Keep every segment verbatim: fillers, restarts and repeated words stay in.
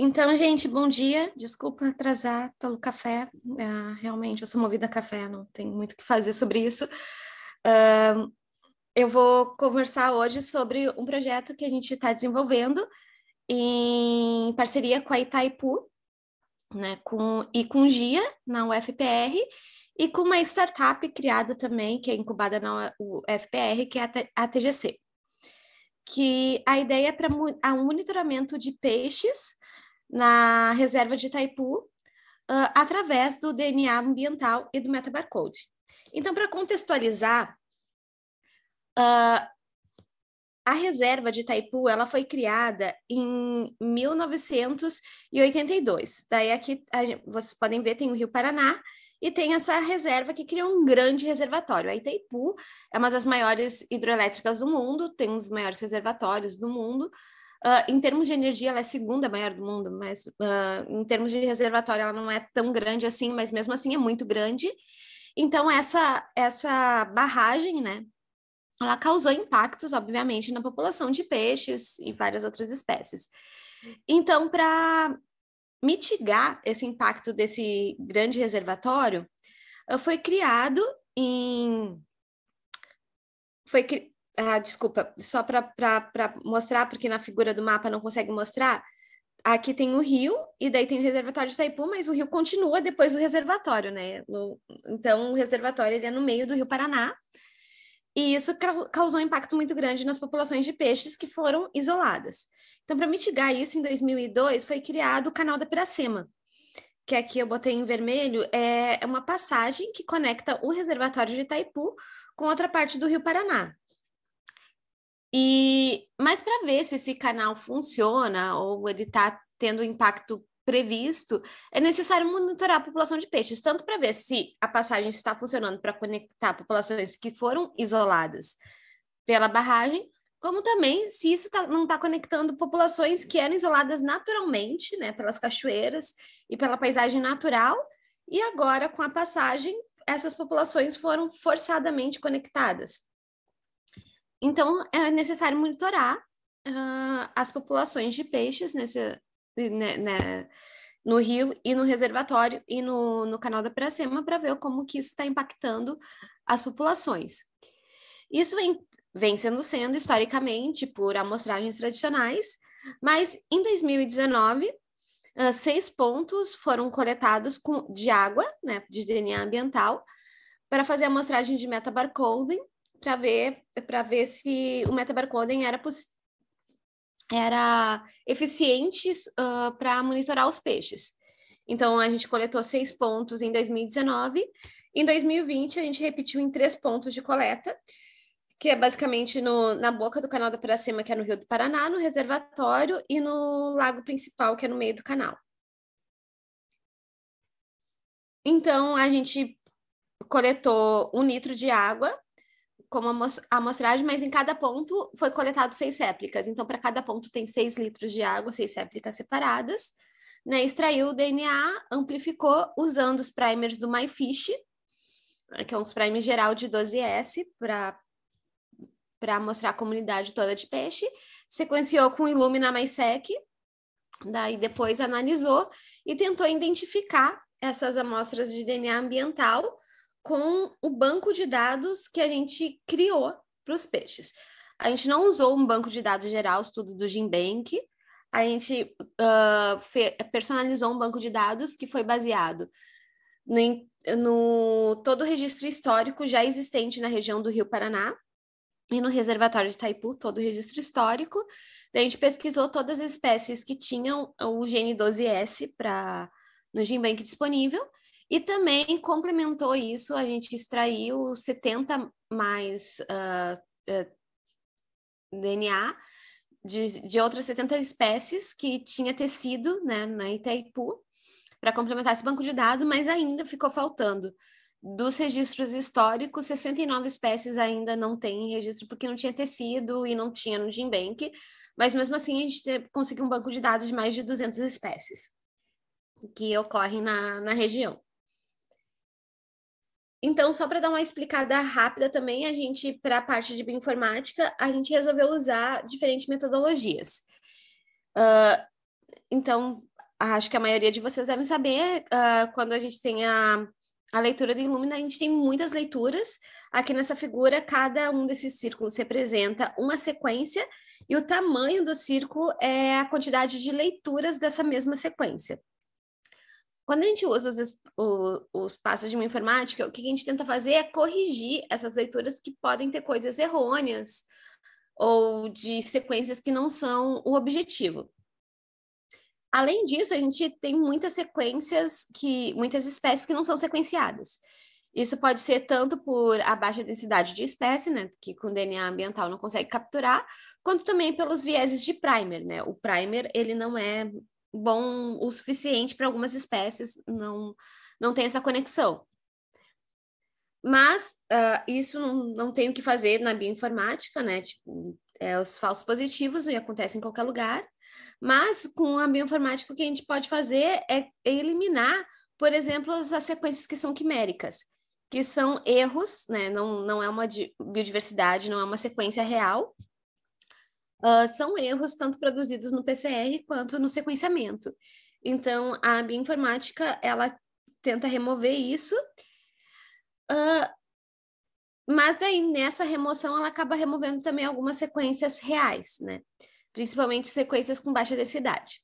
Então, gente, bom dia. Desculpa atrasar pelo café. Uh, realmente, eu sou movida a café, não tenho muito o que fazer sobre isso. Uh, eu vou conversar hoje sobre um projeto que a gente está desenvolvendo em parceria com a Itaipu, né, com, e com G I A, na U F P R, e com uma startup criada também, que é incubada na U F P R, que é a T G C. Que a ideia é para o monitoramento de peixes na reserva de Itaipu, uh, através do D N A ambiental e do metabarcoding. Então, para contextualizar, uh, a reserva de Itaipu ela foi criada em mil novecentos e oitenta e dois. Daí aqui, a, vocês podem ver, tem o Rio Paraná, e tem essa reserva que criou um grande reservatório. A Itaipu é uma das maiores hidroelétricas do mundo, tem um dos maiores reservatórios do mundo. Uh, em termos de energia, ela é a segunda maior do mundo, mas uh, em termos de reservatório, ela não é tão grande assim, mas mesmo assim é muito grande. Então, essa, essa barragem, né, ela causou impactos, obviamente, na população de peixes e várias outras espécies. Então, para mitigar esse impacto desse grande reservatório, foi criado em... Foi cri... ah, desculpa, só para mostrar, porque na figura do mapa não consegue mostrar, aqui tem o rio, e daí tem o reservatório de Itaipu, mas o rio continua depois do reservatório, né? No... Então, o reservatório ele é no meio do Rio Paraná, e isso causou um impacto muito grande nas populações de peixes que foram isoladas. Então, para mitigar isso, em dois mil e dois, foi criado o canal da Piracema, que aqui eu botei em vermelho, é uma passagem que conecta o reservatório de Itaipu com outra parte do Rio Paraná. E, mas para ver se esse canal funciona ou ele está tendo o impacto previsto, é necessário monitorar a população de peixes, tanto para ver se a passagem está funcionando para conectar populações que foram isoladas pela barragem, como também se isso tá, não está conectando populações que eram isoladas naturalmente, né, pelas cachoeiras e pela paisagem natural, e agora com a passagem essas populações foram forçadamente conectadas. Então é necessário monitorar uh, as populações de peixes nesse, né, né, no rio e no reservatório e no, no canal da Piracema para ver como que isso está impactando as populações. Isso vem, vem sendo sendo historicamente por amostragens tradicionais, mas em dois mil e dezenove, uh, seis pontos foram coletados com, de água, né, de D N A ambiental, para fazer a amostragem de metabarcoding, para ver, para ver se o metabarcoding era, era eficiente uh, para monitorar os peixes. Então, a gente coletou seis pontos em dois mil e dezenove. Em dois mil e vinte, a gente repetiu em três pontos de coleta, que é basicamente no, na boca do canal da Piracema, que é no Rio do Paraná, no reservatório e no lago principal, que é no meio do canal. Então, a gente coletou um litro de água como amostragem, mas em cada ponto foi coletado seis réplicas. Então, para cada ponto tem seis litros de água, seis réplicas separadas. Né, extraiu o D N A, amplificou usando os primers do MiFish, que é um dos primers geral de doze S, para mostrar a comunidade toda de peixe, sequenciou com Illumina MiSeq, daí depois analisou e tentou identificar essas amostras de D N A ambiental com o banco de dados que a gente criou para os peixes. A gente não usou um banco de dados geral, estudo do GenBank. A gente uh, personalizou um banco de dados que foi baseado no, no todo o registro histórico já existente na região do Rio Paraná e no reservatório de Itaipu, todo o registro histórico. Daí a gente pesquisou todas as espécies que tinham o gene doze S pra, no GenBank disponível e também complementou isso, a gente extraiu setenta mais uh, uh, D N A De, de outras setenta espécies que tinha tecido, né, na Itaipu, para complementar esse banco de dados, mas ainda ficou faltando. Dos registros históricos, sessenta e nove espécies ainda não tem registro, porque não tinha tecido e não tinha no GenBank, mas mesmo assim a gente conseguiu um banco de dados de mais de duzentas espécies que ocorrem na, na região. Então, só para dar uma explicada rápida também, a gente, para a parte de bioinformática, a gente resolveu usar diferentes metodologias. Uh, então, acho que a maioria de vocês devem saber, uh, quando a gente tem a, a leitura do Illumina, a gente tem muitas leituras. Aqui nessa figura, cada um desses círculos representa uma sequência e o tamanho do círculo é a quantidade de leituras dessa mesma sequência. Quando a gente usa os, os, os passos de uma informática, o que a gente tenta fazer é corrigir essas leituras que podem ter coisas errôneas ou de sequências que não são o objetivo. Além disso, a gente tem muitas sequências, que, muitas espécies que não são sequenciadas. Isso pode ser tanto por a baixa densidade de espécie, né, que com D N A ambiental não consegue capturar, quanto também pelos vieses de primer, né? O primer, ele não é bom o suficiente para algumas espécies, não, não tem essa conexão. Mas uh, isso não, não tem o que fazer na bioinformática, né? Tipo, é, os falsos positivos e acontece em qualquer lugar, mas com a bioinformática o que a gente pode fazer é eliminar, por exemplo, as, as sequências que são quiméricas, que são erros, né? Não, não é uma biodiversidade, não é uma sequência real. Uh, são erros tanto produzidos no P C R quanto no sequenciamento. Então, a bioinformática, ela tenta remover isso, uh, mas daí nessa remoção ela acaba removendo também algumas sequências reais, né? Principalmente sequências com baixa densidade.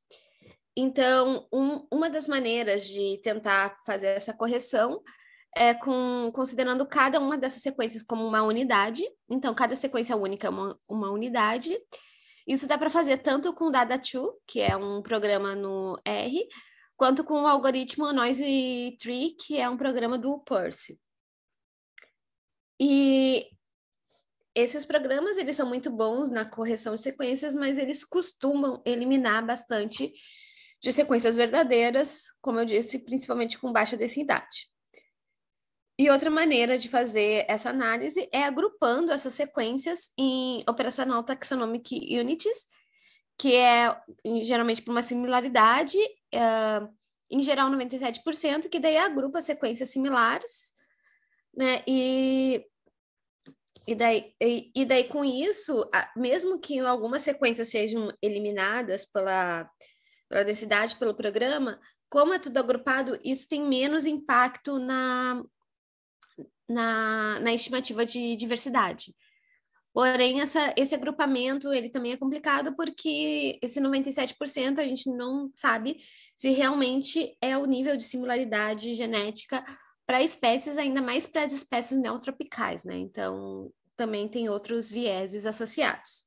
Então, um, uma das maneiras de tentar fazer essa correção é com, considerando cada uma dessas sequências como uma unidade. Então, cada sequência única é uma, uma unidade. Isso dá para fazer tanto com o Dada dois, que é um programa no R, quanto com o algoritmo Noise Tree, que é um programa do Purse. E esses programas, eles são muito bons na correção de sequências, mas eles costumam eliminar bastante de sequências verdadeiras, como eu disse, principalmente com baixa densidade. E outra maneira de fazer essa análise é agrupando essas sequências em Operational Taxonomic Unities, que é geralmente por uma similaridade, uh, em geral noventa e sete por cento, que daí agrupa sequências similares, né? E, e, daí, e, e daí com isso, mesmo que algumas sequências sejam eliminadas pela, pela densidade, pelo programa, como é tudo agrupado, isso tem menos impacto na... Na, na estimativa de diversidade. Porém, essa, esse agrupamento, ele também é complicado porque esse noventa e sete por cento a gente não sabe se realmente é o nível de similaridade genética para espécies, ainda mais para as espécies neotropicais, né? Então, também tem outros vieses associados.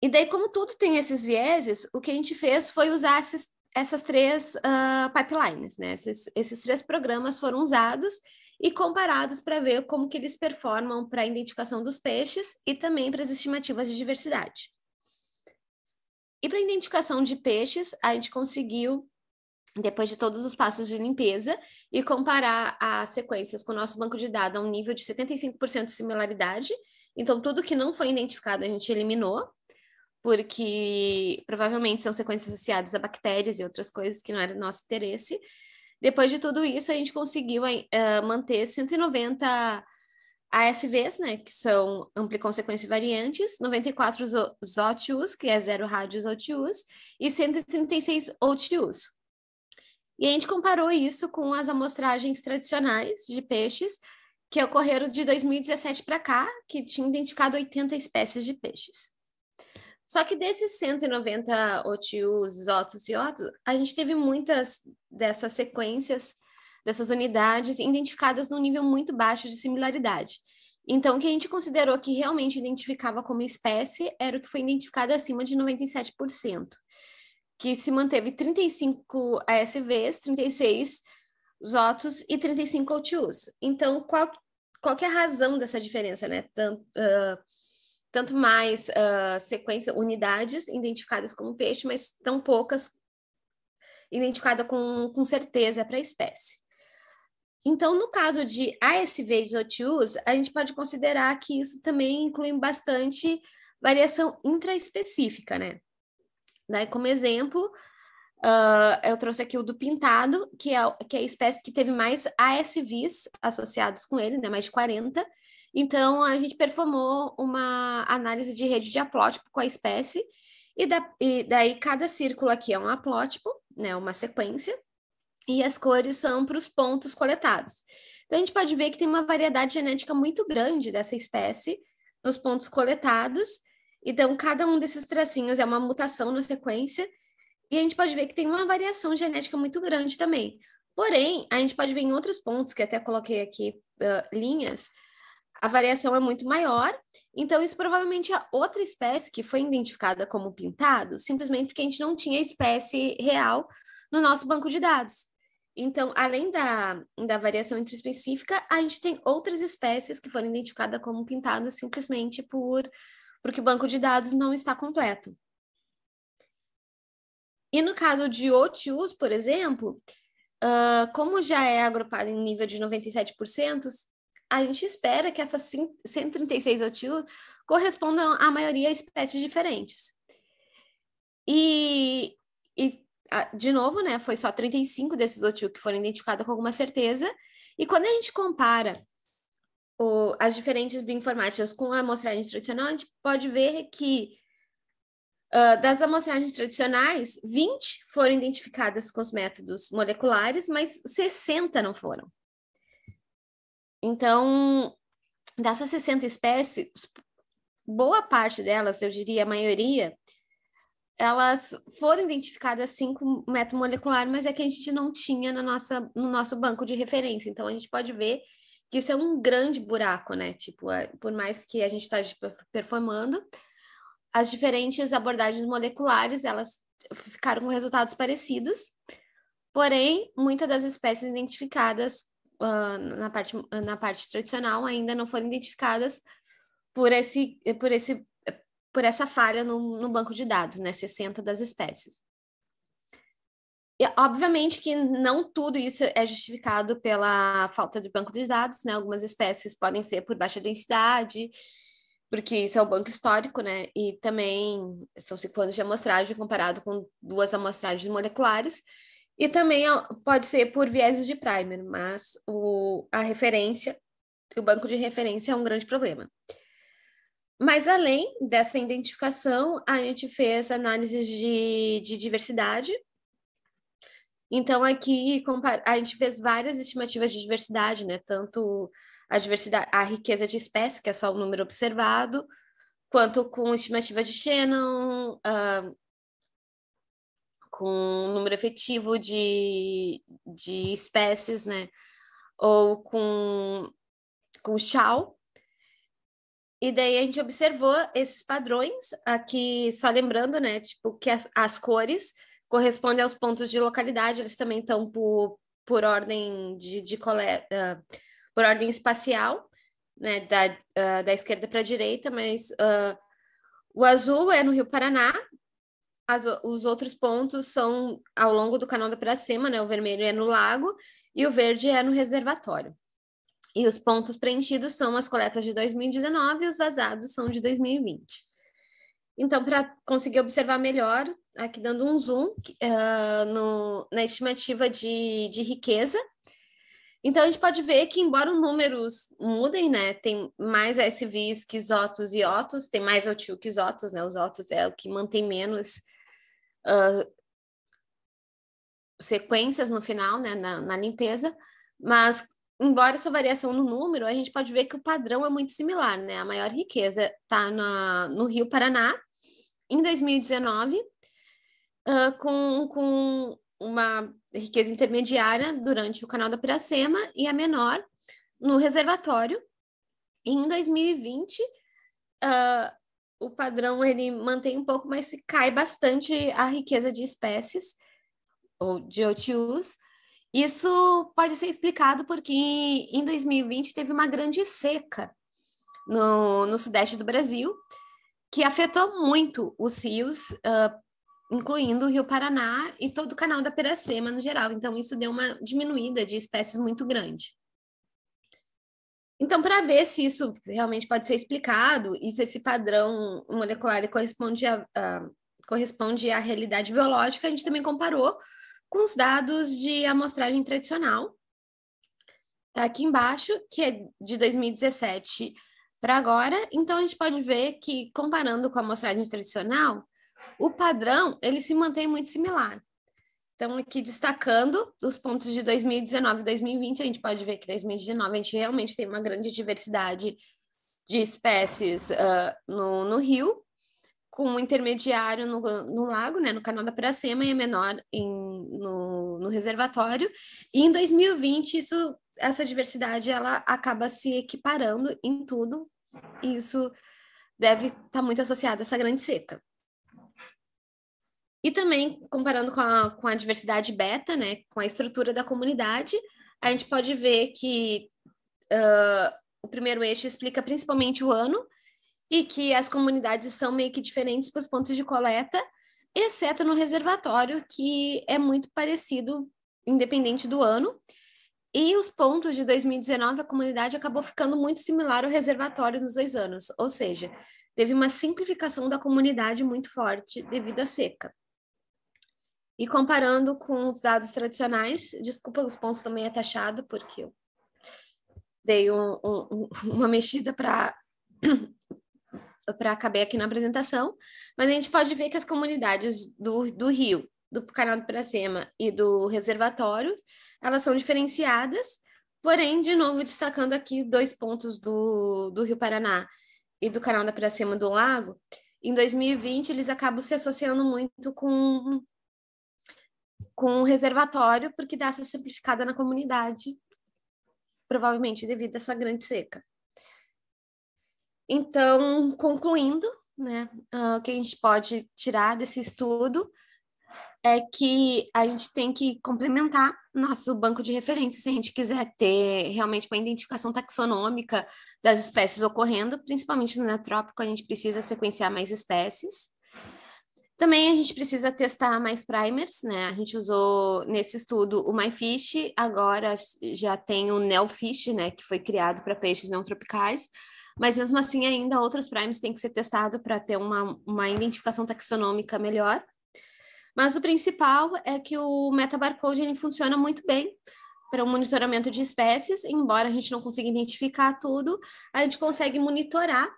E daí, como tudo tem esses vieses, o que a gente fez foi usar esses, essas três uh, pipelines, né? Esses, esses três programas foram usados e comparados para ver como que eles performam para a identificação dos peixes e também para as estimativas de diversidade. E para a identificação de peixes, a gente conseguiu, depois de todos os passos de limpeza, e comparar as sequências com o nosso banco de dados a um nível de setenta e cinco por cento de similaridade. Então, tudo que não foi identificado a gente eliminou, porque provavelmente são sequências associadas a bactérias e outras coisas que não era nosso interesse. Depois de tudo isso, a gente conseguiu uh, manter cento e noventa A S Vs, né, que são amplicon sequência variantes, noventa e quatro Z O T Us, que é zero rádio Z O T Us, e cento e trinta e seis O T Us. E a gente comparou isso com as amostragens tradicionais de peixes, que ocorreram de dois mil e dezessete para cá, que tinha identificado oitenta espécies de peixes. Só que desses cento e noventa O T Us, Z O T Us e O T Us, a gente teve muitas dessas sequências, dessas unidades, identificadas num nível muito baixo de similaridade. Então, o que a gente considerou que realmente identificava como espécie era o que foi identificado acima de noventa e sete por cento, que se manteve trinta e cinco A S Vs, trinta e seis Z O T Us e trinta e cinco O T Us. Então, qual, qual que é a razão dessa diferença, né? Tanto, uh, tanto mais uh, sequência, unidades identificadas como peixe, mas tão poucas identificadas com, com certeza para a espécie. Então, no caso de A S Vs e O T Us, a gente pode considerar que isso também inclui bastante variação intraespecífica, né? Daí, como exemplo, uh, eu trouxe aqui o do pintado, que é, que é a espécie que teve mais A S Vs associados com ele, né? Mais de quarenta. Então, a gente performou uma análise de rede de diaplótipo com a espécie E, da, e daí cada círculo aqui é um haplótipo, né, uma sequência, e as cores são para os pontos coletados. Então, a gente pode ver que tem uma variedade genética muito grande dessa espécie nos pontos coletados. Então, cada um desses tracinhos é uma mutação na sequência, e a gente pode ver que tem uma variação genética muito grande também. Porém, a gente pode ver em outros pontos, que até coloquei aqui uh, linhas, a variação é muito maior, então isso provavelmente é outra espécie que foi identificada como pintado, simplesmente porque a gente não tinha espécie real no nosso banco de dados. Então, além da, da variação intraespecífica, a gente tem outras espécies que foram identificadas como pintado simplesmente por, porque o banco de dados não está completo. E no caso de O T Us, por exemplo, uh, como já é agrupado em nível de noventa e sete por cento, a gente espera que essas cento e trinta e seis O T Us correspondam à maioria a espécies diferentes. E, e de novo, né, foi só trinta e cinco desses O T Us que foram identificados com alguma certeza. E quando a gente compara o, as diferentes bioinformáticas com a amostragem tradicional, a gente pode ver que uh, das amostragens tradicionais, vinte foram identificadas com os métodos moleculares, mas sessenta não foram. Então, dessas sessenta espécies, boa parte delas, eu diria a maioria, elas foram identificadas sim com método molecular, mas é que a gente não tinha na nossa, no nosso banco de referência. Então, a gente pode ver que isso é um grande buraco, né? Tipo, por mais que a gente está performando, as diferentes abordagens moleculares, elas ficaram com resultados parecidos, porém, muitas das espécies identificadas Uh, na parte, na parte tradicional ainda não foram identificadas por, esse, por, esse, por essa falha no, no banco de dados, né, sessenta das espécies. E, obviamente que não tudo isso é justificado pela falta de banco de dados, né, algumas espécies podem ser por baixa densidade, porque isso é o banco histórico, né, e também são cinco anos de amostragem comparado com duas amostragens moleculares, e também pode ser por viéses de primer, mas o, a referência, o banco de referência é um grande problema. Mas além dessa identificação, a gente fez análises de, de diversidade. Então aqui a gente fez várias estimativas de diversidade, né? Tanto a diversidade, a riqueza de espécies, que é só o número observado, quanto com estimativas de Shannon, uh, com um número efetivo de, de espécies, né? Ou com, com Shaw. E daí a gente observou esses padrões aqui, só lembrando, né? Tipo, que as, as cores correspondem aos pontos de localidade, eles também estão por, por ordem de, de coleta, uh, por ordem espacial, né? Da, uh, da esquerda para a direita, mas uh, o azul é no Rio Paraná. As, os outros pontos são ao longo do canal da Piracema, né? O vermelho é no lago e o verde é no reservatório. E os pontos preenchidos são as coletas de dois mil e dezenove e os vazados são de dois mil e vinte. Então, para conseguir observar melhor, aqui dando um zoom uh, no, na estimativa de, de riqueza, então a gente pode ver que, embora os números mudem, né? Tem mais A S Vs que Z O Tus e O T Us, tem mais O T U que Z O Tus, né? Os O T Us é o que mantém menos Uh, sequências no final, né, na, na limpeza, mas embora essa variação no número, a gente pode ver que o padrão é muito similar, né, a maior riqueza está no Rio Paraná, em dois mil e dezenove, uh, com, com uma riqueza intermediária durante o canal da Piracema e a menor no reservatório, e em dois mil e vinte, uh, o padrão ele mantém um pouco, mas cai bastante a riqueza de espécies, ou de O T Us. Isso pode ser explicado porque em dois mil e vinte teve uma grande seca no, no sudeste do Brasil, que afetou muito os rios, uh, incluindo o Rio Paraná e todo o canal da Piracema no geral. Então, isso deu uma diminuída de espécies muito grande. Então, para ver se isso realmente pode ser explicado e se esse padrão molecular corresponde à, à, corresponde à realidade biológica, a gente também comparou com os dados de amostragem tradicional. Está aqui embaixo, que é de dois mil e dezessete para agora. Então, a gente pode ver que, comparando com a amostragem tradicional, o padrão ele se mantém muito similar. Então, aqui destacando os pontos de dois mil e dezenove e dois mil e vinte, a gente pode ver que dois mil e dezenove a gente realmente tem uma grande diversidade de espécies uh, no, no rio, com um intermediário no, no lago, né, no canal da Piracema, e a menor em, no, no reservatório. E em dois mil e vinte, isso, essa diversidade ela acaba se equiparando em tudo, e isso deve estar muito associado a essa grande seca. E também, comparando com a, com a diversidade beta, né, com a estrutura da comunidade, a gente pode ver que uh, o primeiro eixo explica principalmente o ano e que as comunidades são meio que diferentes para os pontos de coleta, exceto no reservatório, que é muito parecido, independente do ano. E os pontos de dois mil e dezenove, a comunidade acabou ficando muito similar ao reservatório nos dois anos, ou seja, teve uma simplificação da comunidade muito forte devido à seca. E comparando com os dados tradicionais, desculpa, os pontos também é taxado, porque eu dei um, um, uma mexida para caber aqui na apresentação, mas a gente pode ver que as comunidades do, do rio, do canal do Piracema e do reservatório, elas são diferenciadas, porém, de novo, destacando aqui dois pontos do, do Rio Paraná e do canal da Piracema do Lago, em dois mil e vinte eles acabam se associando muito com... com o reservatório, porque dá essa simplificada na comunidade, provavelmente devido a essa grande seca. Então, concluindo, né, uh, o que a gente pode tirar desse estudo é que a gente tem que complementar nosso banco de referência se a gente quiser ter realmente uma identificação taxonômica das espécies ocorrendo, principalmente no neotrópico, a gente precisa sequenciar mais espécies. Também a gente precisa testar mais primers, né? A gente usou nesse estudo o MiFish, agora já tem o NeoFish, né? Que foi criado para peixes não tropicais, mas mesmo assim ainda outros primers têm que ser testados para ter uma, uma identificação taxonômica melhor. Mas o principal é que o metabarcoding funciona muito bem para o monitoramento de espécies, embora a gente não consiga identificar tudo, a gente consegue monitorar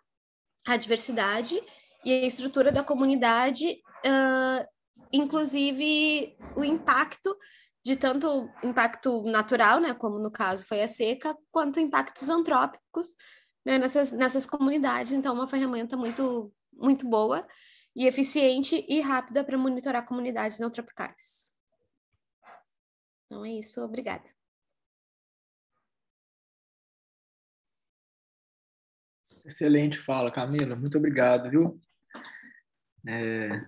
a diversidade e a estrutura da comunidade, uh, inclusive o impacto de tanto impacto natural, né, como no caso foi a seca, quanto impactos antrópicos, né, nessas, nessas comunidades. Então, uma ferramenta muito, muito boa e eficiente e rápida para monitorar comunidades não tropicais. Então é isso, obrigada. Excelente fala, Camila, muito obrigado, viu? É,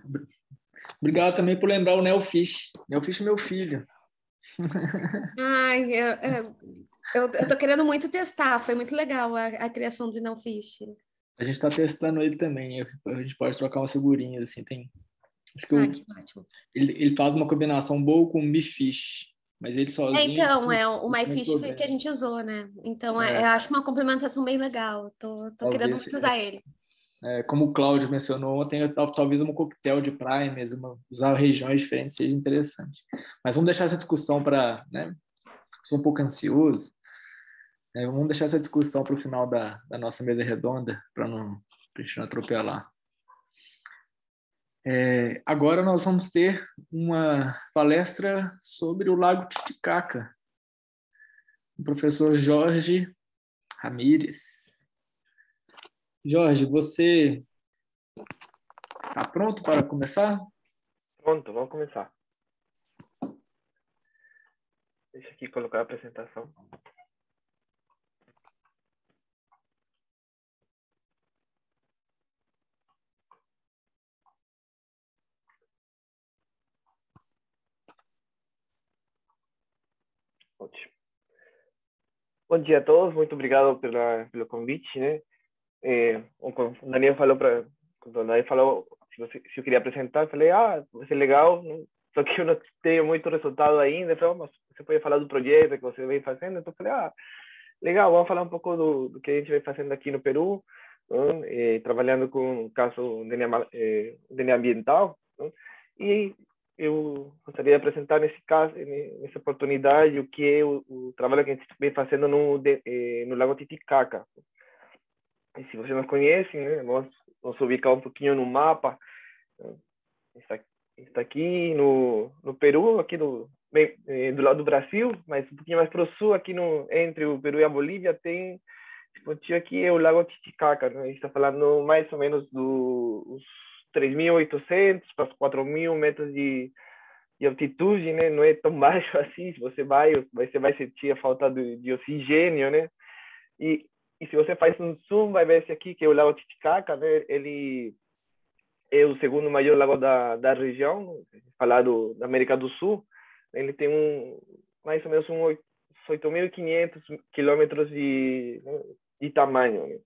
obrigado também por lembrar o NeoFish. NeoFish é meu filho. Ai, eu, eu, eu tô querendo muito testar. Foi muito legal a, a criação do NeoFish. A gente tá testando ele também. A gente pode trocar umas figurinhas, assim. Tem, acho que ah, eu, que ótimo. Ele, ele faz uma combinação boa com o MiFish, mas ele sozinho... É, então, é, o MyFish foi o que a gente usou, né? Então, é. eu acho uma complementação bem legal. Tô, tô querendo muito usar é. ele. É, como o Cláudio mencionou ontem, talvez um coquetel de primers, uma, usar regiões diferentes seja interessante. Mas vamos deixar essa discussão para... né? Sou um pouco ansioso. É, vamos deixar essa discussão para o final da, da nossa mesa redonda, para não, pra gente não atropelar. É, agora nós vamos ter uma palestra sobre o Lago Titicaca, o professor Jorge Ramirez. Jorge, você está pronto para começar? Pronto, vamos começar. Deixa aqui colocar a apresentação. Ótimo. Bom dia a todos, muito obrigado pela, pelo convite, né? É, o Daniel falou para, quando o Daniel falou se, você, se eu queria apresentar, eu falei, ah, vai ser legal, né? Só que eu não tenho muito resultado ainda, falei, oh, mas você pode falar do projeto que você vem fazendo, então eu falei, ah, legal, vamos falar um pouco do, do que a gente vem fazendo aqui no Peru, né? É, trabalhando com o caso D N A, é, D N A ambiental, né? E eu gostaria de apresentar nesse caso, nessa oportunidade, o que é o, o trabalho que a gente vem fazendo no, de, eh, no Lago Titicaca. E se vocês não conhecem, né, vamos, vamos ubicar um pouquinho no mapa. Esse tá aqui no, no Peru, aqui no, bem, do lado do Brasil, mas um pouquinho mais para o sul, aqui no, entre o Peru e a Bolívia, tem esse pontinho aqui, é o Lago Titicaca, né? A gente está falando mais ou menos dos três mil e oitocentos para quatro mil metros de, de altitude, né? Não é tão baixo assim, se você vai, você vai sentir a falta de, de oxigênio, né? E, e se você faz um zoom, vai ver esse aqui, que é o Lago Titicaca, né? Ele é o segundo maior lago da, da região, falar do, da América do Sul. Ele tem um, mais ou menos um oito mil e quinhentos quilômetros de, de tamanho. Né?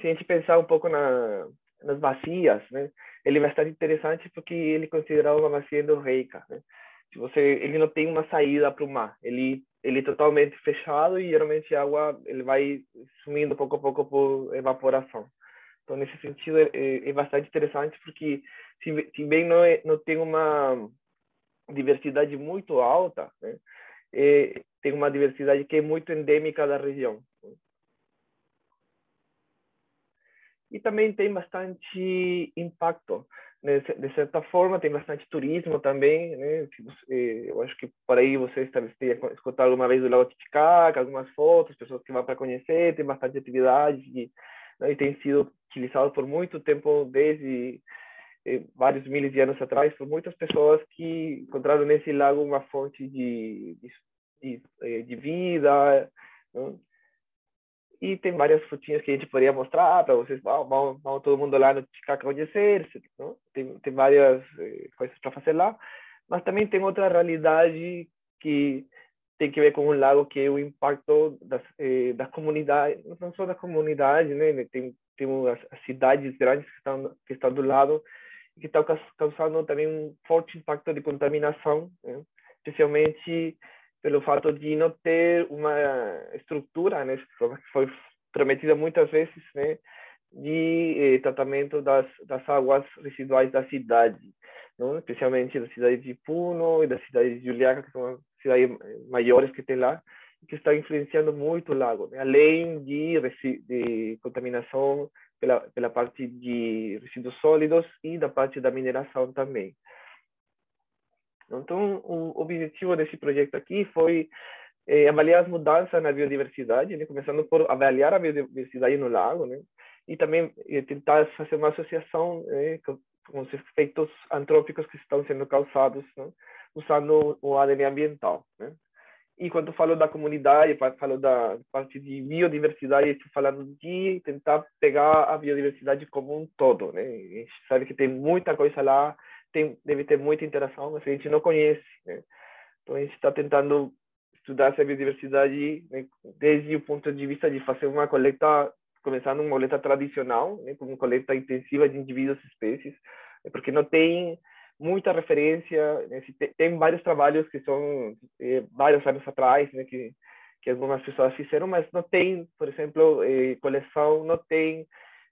Se a gente pensar um pouco na, nas bacias, né? Ele é bastante interessante porque ele é considerado uma bacia endorreica. Né? Se você, ele não tem uma saída para o mar, ele, ele é totalmente fechado e geralmente a água ele vai sumindo pouco a pouco por evaporação. Então, nesse sentido, é, é bastante interessante, porque se, se bem não, é, não tem uma diversidade muito alta, né, é, tem uma diversidade que é muito endêmica da região. E também tem bastante impacto. Né, de certa forma, tem bastante turismo também. Né, que você, eu acho que por aí vocês talvez tenham escutado alguma vez do Lago Titicaca, algumas fotos, pessoas que vão para conhecer, tem bastante atividade e, né, e tem sido utilizado por muito tempo, desde eh, vários milhares de anos atrás, por muitas pessoas que encontraram nesse lago uma fonte de, de, de, de vida. Né? E tem várias fotinhas que a gente poderia mostrar para vocês, vão, vão, vão todo mundo lá no Titicaca conhecer, né? Tem, tem várias eh, coisas para fazer lá, mas também tem outra realidade que tem que ver com um lago que é o impacto das, eh, das comunidades, não só da comunidade, né? Tem, tem as, as cidades grandes que estão, que estão do lado, que estão causando também um forte impacto de contaminação, né? Especialmente pelo fato de não ter uma estrutura, né? Que foi prometida muitas vezes, né? De eh, tratamento das, das águas residuais da cidade, não? Especialmente da cidade de Puno e da cidade de Juliaca, que são cidades maiores que tem lá, que está influenciando muito o lago, né? Além de, de contaminação pela, pela parte de resíduos sólidos e da parte da mineração também. Então, o objetivo desse projeto aqui foi eh, avaliar as mudanças na biodiversidade, né? Começando por avaliar a biodiversidade no lago, né? E também eh, tentar fazer uma associação eh, com, com os efeitos antrópicos que estão sendo causados, né? Usando o A D N ambiental, né? E quando falo da comunidade, falo da parte de biodiversidade, estou falando de tentar pegar a biodiversidade como um todo, né? A gente sabe que tem muita coisa lá, tem, deve ter muita interação, mas a gente não conhece, né? Então a gente está tentando estudar essa biodiversidade, né? Desde o ponto de vista de fazer uma coleta, começando uma coleta tradicional, né? Como coleta intensiva de indivíduos e espécies, porque não tem muita referência, né? Tem vários trabalhos que são eh, vários anos atrás, né? que, que algumas pessoas fizeram, mas não tem, por exemplo, eh, coleção, não tem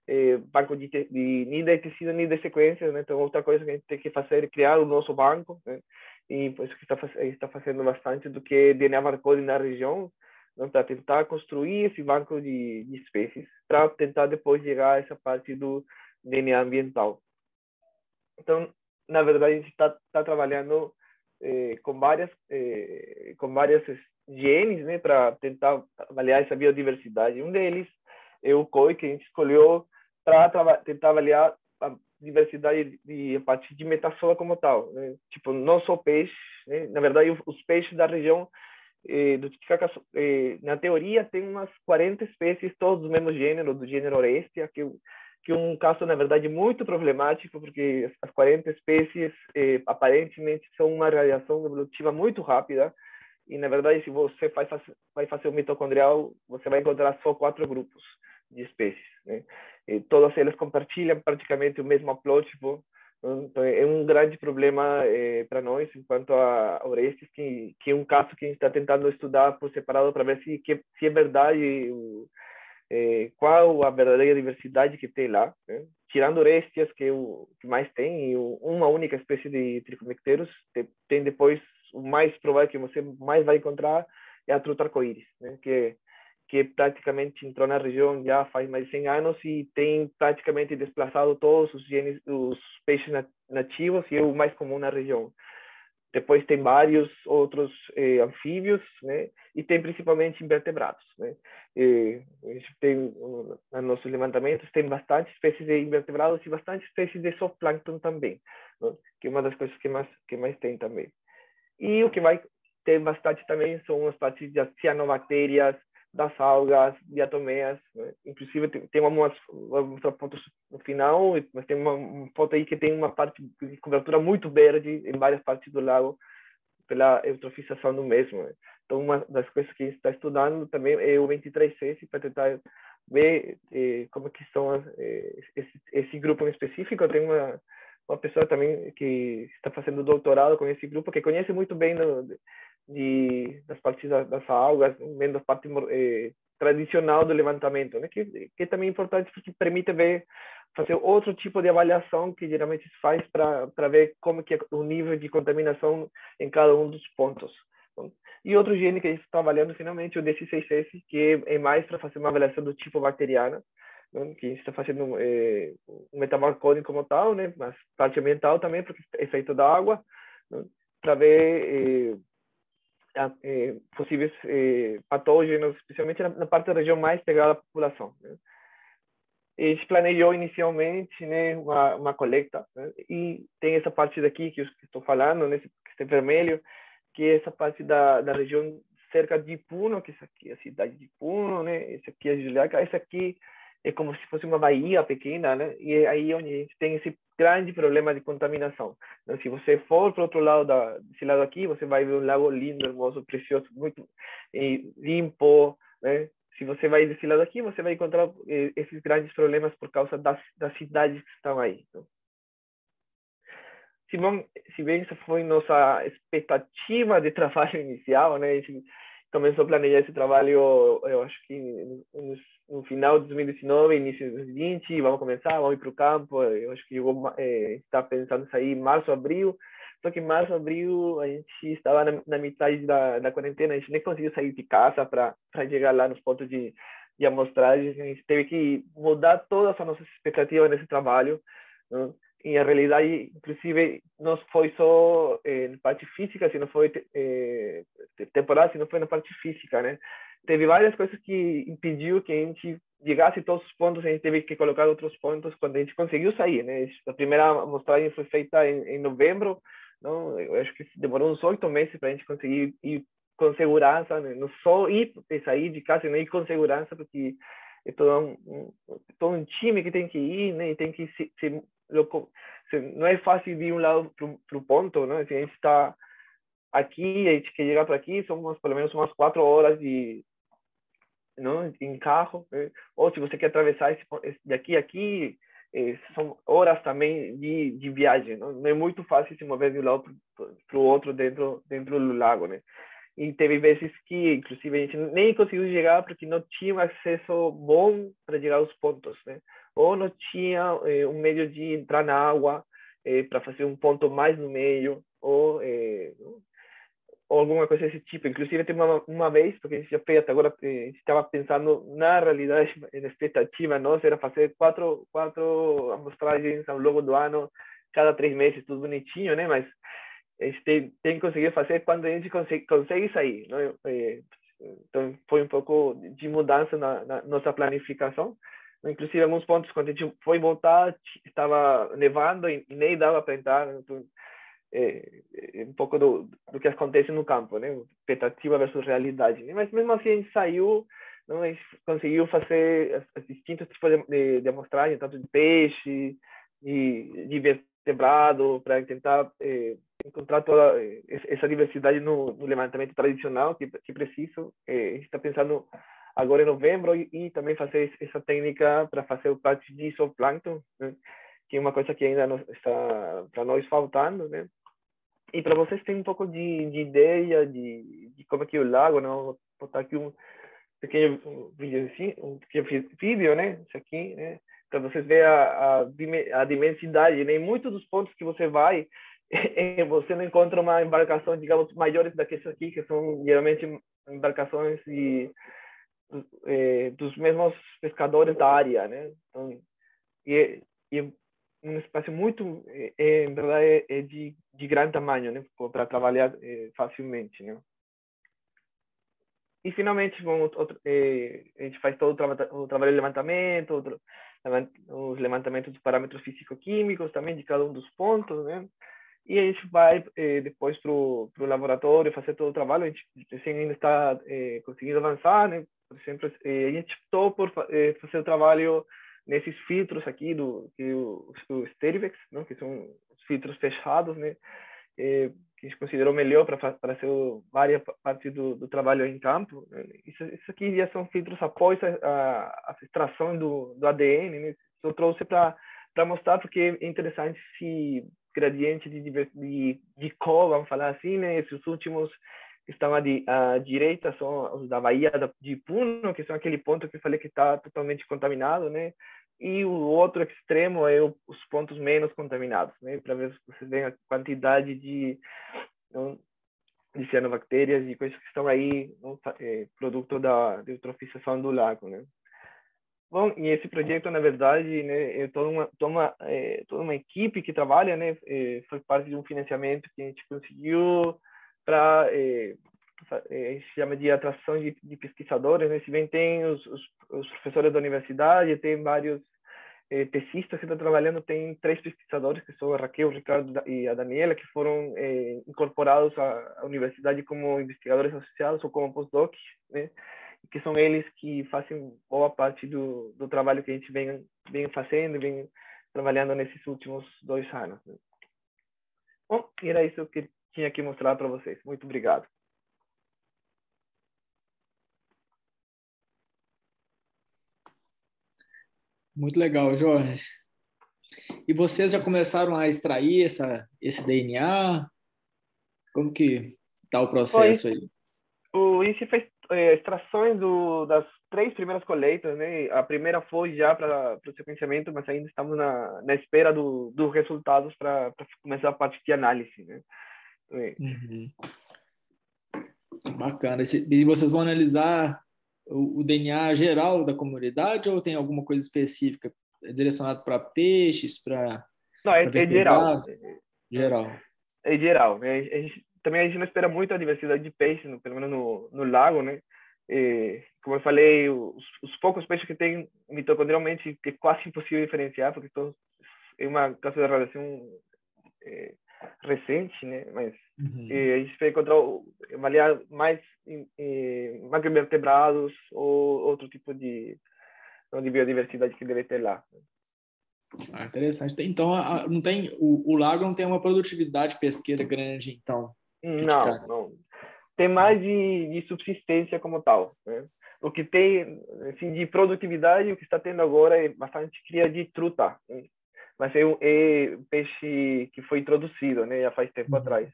eh, banco de, te, de nem de tecido, nem de sequências, né? Então outra coisa que a gente tem que fazer é criar o nosso banco, né? E por isso que está, está fazendo bastante do que D N A barcoding na região, né? Para tentar construir esse banco de, de espécies, para tentar depois chegar a essa parte do D N A ambiental. Então, na verdade, a gente está tá trabalhando eh, com várias eh, com várias genes, né, para tentar avaliar essa biodiversidade. Um deles é o C O I, que a gente escolheu para tentar avaliar a diversidade de a partir de metázoa como tal, né? Tipo, não só peixe, né? Na verdade, os peixes da região eh, do Titicaca, eh, na teoria, tem umas quarenta espécies, todos do mesmo gênero, do gênero Orestia, que que é um caso, na verdade, muito problemático, porque as quarenta espécies, eh, aparentemente, são uma radiação evolutiva muito rápida, e, na verdade, se você faz, vai fazer o mitocondrial, você vai encontrar só quatro grupos de espécies, né? E todas elas compartilham praticamente o mesmo haplotipo, então é um grande problema eh, para nós, enquanto a Orestes, que, que é um caso que a gente está tentando estudar por separado para ver se, que, se é verdade o, Eh, qual a verdadeira diversidade que tem lá, né? Tirando Orestias, que é o que mais tem, e o, uma única espécie de tricomicteros, te, tem depois o mais provável que você mais vai encontrar é a truta arco-íris, né? que, que praticamente entrou na região já faz mais de cem anos e tem praticamente desplaçado todos os, genes, os peixes nativos, e é o mais comum na região. Depois tem vários outros eh, anfíbios, né? E tem principalmente invertebrados, né? E, tem, nos nossos levantamentos tem bastante espécies de invertebrados e bastante espécies de zooplâncton também, né? Que é uma das coisas que mais, que mais tem também. E o que vai ter bastante também são as partes das cianobactérias, das algas, diatomeas, né? Inclusive tem, tem uma, uma foto no final, mas tem uma, uma foto aí que tem uma parte de cobertura muito verde em várias partes do lago pela eutrofização do mesmo, né? Então uma das coisas que a gente está estudando também é o vinte e três S, para tentar ver eh, como que são as, eh, esse, esse grupo em específico. Tem uma uma pessoa também que está fazendo doutorado com esse grupo, que conhece muito bem no, de, das partes das, das algas, bem da parte eh, tradicional do levantamento, né? Que, que também é importante porque permite ver, fazer outro tipo de avaliação que geralmente se faz para ver como que é o nível de contaminação em cada um dos pontos. E outro gene que a gente está avaliando finalmente é o dezesseis S, que é mais para fazer uma avaliação do tipo bacteriana, que está fazendo eh, um metabarcoding como tal, né? Mas parte ambiental também, porque é feito da água, né? Para ver eh, a, eh, possíveis eh, patógenos, especialmente na, na parte da região mais pegada à população, né? A gente planejou inicialmente, né, uma, uma coleta, né? E tem essa parte daqui que eu estou falando, né, que é vermelho, que é essa parte da, da região cerca de Puno, que essa aqui é a cidade de Puno, né? Essa aqui é a Juliaca, essa aqui é como se fosse uma baía pequena, né? E é aí onde a gente tem esse grande problema de contaminação. Então, se você for para o outro lado, da, desse lado aqui, você vai ver um lago lindo, hermoso, precioso, muito eh, limpo, né? Se você vai desse lado aqui, você vai encontrar eh, esses grandes problemas por causa das, das cidades que estão aí. Então, se, bom, se bem essa foi nossa expectativa de trabalho inicial, né? Esse, começou a planejar esse trabalho, eu acho que no, no final de dois mil e dezenove, início de dois mil e vinte, vamos começar, vamos ir para o campo. Eu acho que eu é, está pensando isso aí em março, abril. Só que em março, abril, a gente estava na, na metade da, da quarentena, a gente nem conseguiu sair de casa para chegar lá nos pontos de, de amostragem. A gente teve que mudar todas as nossas expectativas nesse trabalho, né? E a realidade, inclusive, não foi só eh, na parte física, se não foi eh, temporal, se não foi na parte física, né? Teve várias coisas que impediu que a gente chegasse a todos os pontos, a gente teve que colocar outros pontos quando a gente conseguiu sair, né? A primeira amostragem foi feita em, em novembro, não? Eu acho que demorou uns oito meses para a gente conseguir ir com segurança, né? Não só ir e sair de casa, não ir com segurança, porque é todo um, todo um time que tem que ir, né? E tem que se, se não é fácil de ir um lado para o ponto, né? Se a gente está aqui, a gente quer chegar para aqui, são umas, pelo menos umas quatro horas de, não, em carro, né? Ou se você quer atravessar esse, esse daqui a aqui, eh, são horas também de, de viagem, não? Não é muito fácil se mover de um lado para o outro dentro, dentro do lago, né? E teve vezes que, inclusive, a gente nem conseguiu chegar porque não tinha acesso bom para chegar aos pontos, né? Ou não tinha eh, um meio de entrar na água eh, para fazer um ponto mais no meio, ou, eh, ou alguma coisa desse tipo. Inclusive, tem uma, uma vez, porque a gente já fez até agora, a gente estava pensando na realidade, na expectativa nossa, era fazer quatro, quatro amostragens ao longo do ano, cada três meses, tudo bonitinho, né? Mas a gente tem, tem conseguido fazer quando a gente consegue, consegue sair, né? Então foi um pouco de mudança na, na nossa planificação. Inclusive, alguns pontos, quando a gente foi voltar, estava nevando e nem dava para entrar. Então, é, é um pouco do, do que acontece no campo, né? Expectativa versus realidade, né? Mas mesmo assim a gente saiu, não? A gente conseguiu fazer as, as distintos tipos de, de, de amostragem, tanto de peixe e de vertebrado, para tentar é, encontrar toda essa diversidade no, no levantamento tradicional que, que preciso. É, a gente está pensando agora em novembro e, e também fazer essa técnica para fazer o parte de zooplâncton, né? Que é uma coisa que ainda não está para nós faltando, né? E para vocês terem um pouco de, de ideia de, de como é que é o lago, né? Vou botar aqui um pequeno vídeo, um pequeno vídeo, né? Isso aqui, né? Para vocês verem a, a, a diversidade, né? Em muitos dos pontos que você vai, você não encontra uma embarcação, digamos, maiores do que essas aqui, que são geralmente embarcações de é, dos mesmos pescadores da área, né? Então, e, e um espaço muito, é, em verdade, é de, de grande tamanho, né? Para trabalhar é, facilmente, né? E finalmente, bom, outro, é, a gente faz todo o, tra o trabalho de levantamento, outro, os levantamentos dos parâmetros físico-químicos também de cada um dos pontos, né? E a gente vai eh, depois para o laboratório fazer todo o trabalho. A gente assim, ainda está eh, conseguindo avançar, né? Por exemplo, eh, a gente optou por eh, fazer o trabalho nesses filtros aqui do, do, do Sterivex, né? Que são os filtros fechados, né? Eh, que a gente considerou melhor para fazer várias partes do, do trabalho em campo. Isso, isso aqui já são filtros após a, a, a extração do, do A D N, né? Isso eu trouxe para para mostrar porque é interessante se gradiente de, de, de cor, vamos falar assim, né? Esses últimos que estão à, à direita são os da Baía de Puno, que são aquele ponto que eu falei que está totalmente contaminado, né? E o outro extremo é o, os pontos menos contaminados, né? Para ver se vocês veem a quantidade de, de cianobactérias e coisas que estão aí, no, é, produto da eutrofização do lago, né? Bom, e esse projeto, na verdade, né, é toda uma, toda uma, é, toda uma equipe que trabalha, né, é, foi parte de um financiamento que a gente conseguiu para, é, é, a gente chama de atração de, de pesquisadores, né, se bem tem os, os, os professores da universidade, tem vários é, pesquistas que estão trabalhando, tem três pesquisadores, que são a Raquel, o Ricardo e a Daniela, que foram é, incorporados à, à universidade como investigadores associados ou como postdocs, né, que são eles que fazem boa parte do, do trabalho que a gente vem, vem fazendo, vem trabalhando nesses últimos dois anos. Bom, era isso que tinha que mostrar para vocês. Muito obrigado. Muito legal, Jorge. E vocês já começaram a extrair essa, esse D N A? Como que está o processo aí? O I N S E fez extrações do, das três primeiras colheitas, né? A primeira foi já para o sequenciamento, mas ainda estamos na, na espera do, dos resultados para começar a parte de análise, né? Uhum. Bacana. E vocês vão analisar o, o D N A geral da comunidade ou tem alguma coisa específica direcionado para peixes, para... Não, é, é geral. Geral. É geral. É, é, também a gente não espera muito a diversidade de peixes, no, pelo menos no, no lago, né? E, como eu falei, os, os poucos peixes que tem mitocondrialmente é quase impossível diferenciar, porque todos, é uma classe de radiação é, recente, né? Mas uhum. e, a gente vai encontrar, avaliar mais é, macrovertebrados ou outro tipo de, de biodiversidade que deve ter lá. Ah, interessante. Então, a, não tem, o, o lago não tem uma produtividade pesqueira grande, então? Não, não. Tem mais de, de subsistência como tal, né? O que tem, assim, de produtividade, o que está tendo agora é bastante cria de truta, né? Mas é, é peixe que foi introduzido, né? Já faz tempo uhum. atrás.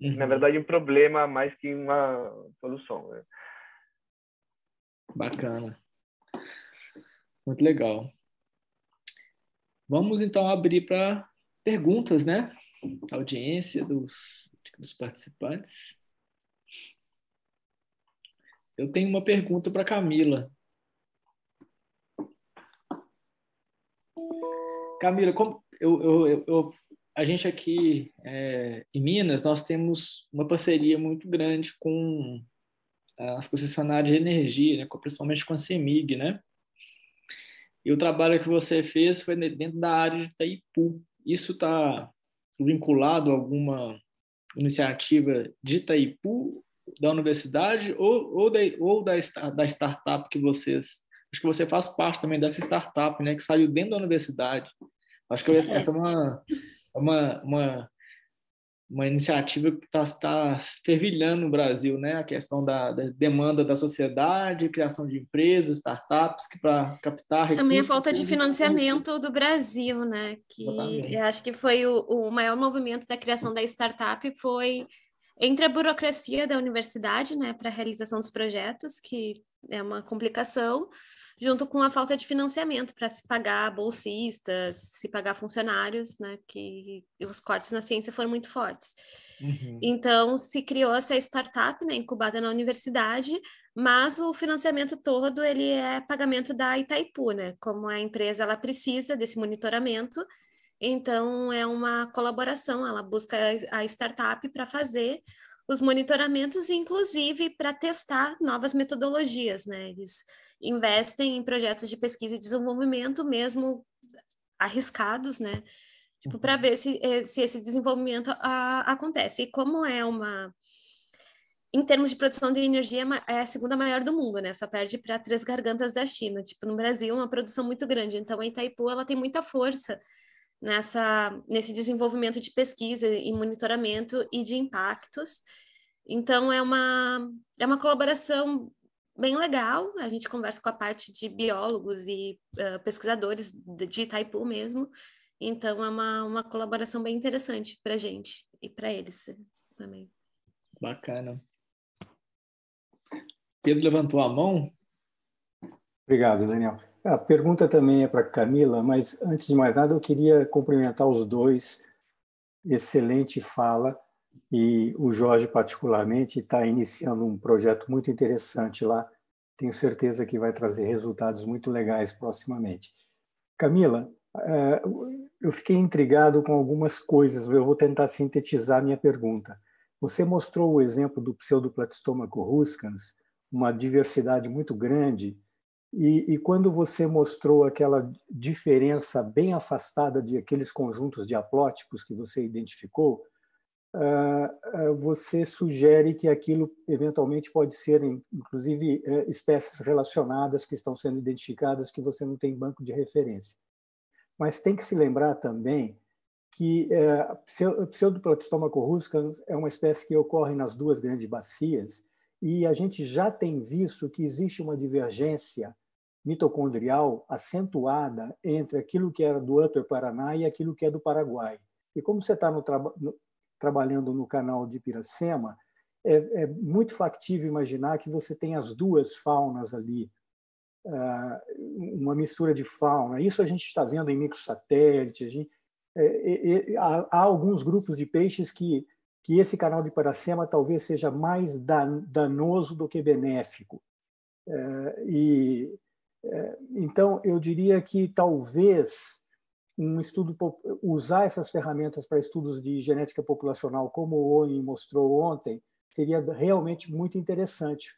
Uhum. Na verdade, é um problema mais que uma solução, né? Bacana. Muito legal. Vamos, então, abrir para perguntas, né? A audiência dos... dos participantes. Eu tenho uma pergunta para Camila. Camila, como eu, eu, eu, a gente aqui é, em Minas, nós temos uma parceria muito grande com as concessionárias de energia, né, principalmente com a CEMIG, né? E o trabalho que você fez foi dentro da área de Itaipu. Isso está vinculado a alguma iniciativa de Itaipu, da universidade, ou, ou, da, ou da, da startup que vocês... Acho que você faz parte também dessa startup, né, que saiu dentro da universidade. Acho que essa é uma, uma, uma, uma iniciativa que está tá fervilhando no Brasil, né? A questão da, da demanda da sociedade, criação de empresas, startups, que para captar... Recursos, também a falta de financiamento do Brasil, né? Que acho que foi o, o maior movimento da criação da startup foi entre a burocracia da universidade, né, para a realização dos projetos, que é uma complicação, junto com a falta de financiamento para se pagar bolsistas, se pagar funcionários, né, que os cortes na ciência foram muito fortes. Uhum. Então, se criou essa startup, né, incubada na universidade, mas o financiamento todo ele é pagamento da Itaipu, né? Como a empresa ela precisa desse monitoramento, então é uma colaboração, ela busca a startup para fazer os monitoramentos, inclusive para testar novas metodologias, né? Eles investem em projetos de pesquisa e desenvolvimento mesmo arriscados, né? Tipo, para ver se, se esse desenvolvimento a, acontece. E como é uma... Em termos de produção de energia, é a segunda maior do mundo, né? Só perde para Três Gargantas da China. Tipo, no Brasil, uma produção muito grande. Então, a Itaipu, ela tem muita força nessa, nesse desenvolvimento de pesquisa e monitoramento e de impactos. Então, é uma, é uma colaboração bem legal. A gente conversa com a parte de biólogos e uh, pesquisadores de Itaipu mesmo. Então, é uma, uma colaboração bem interessante para a gente e para eles também. Bacana. Pedro levantou a mão. Obrigado, Daniel. A pergunta também é para a Camila, mas antes de mais nada, eu queria cumprimentar os dois. Excelente fala. E o Jorge, particularmente, está iniciando um projeto muito interessante lá. Tenho certeza que vai trazer resultados muito legais proximamente. Camila, eu fiquei intrigado com algumas coisas. Eu vou tentar sintetizar minha pergunta. Você mostrou o exemplo do Pseudoplatystoma coruscans, uma diversidade muito grande, e, e quando você mostrou aquela diferença bem afastada de aqueles conjuntos diaplóticos que você identificou, uh, uh, você sugere que aquilo eventualmente pode ser, inclusive, uh, espécies relacionadas que estão sendo identificadas que você não tem banco de referência. Mas tem que se lembrar também que é, Pseudoplatystoma coruscans é uma espécie que ocorre nas duas grandes bacias e a gente já tem visto que existe uma divergência mitocondrial acentuada entre aquilo que era do Upper Paraná e aquilo que é do Paraguai. E como você está no traba no, trabalhando no canal de Piracema, é, é muito factível imaginar que você tem as duas faunas ali, uh, uma mistura de fauna. Isso a gente está vendo em microsatélite, a gente... É, é, é, há, há alguns grupos de peixes que, que esse canal de Piracema talvez seja mais dan, danoso do que benéfico. É, e, é, então, eu diria que talvez um estudo, usar essas ferramentas para estudos de genética populacional, como o Oni mostrou ontem, seria realmente muito interessante,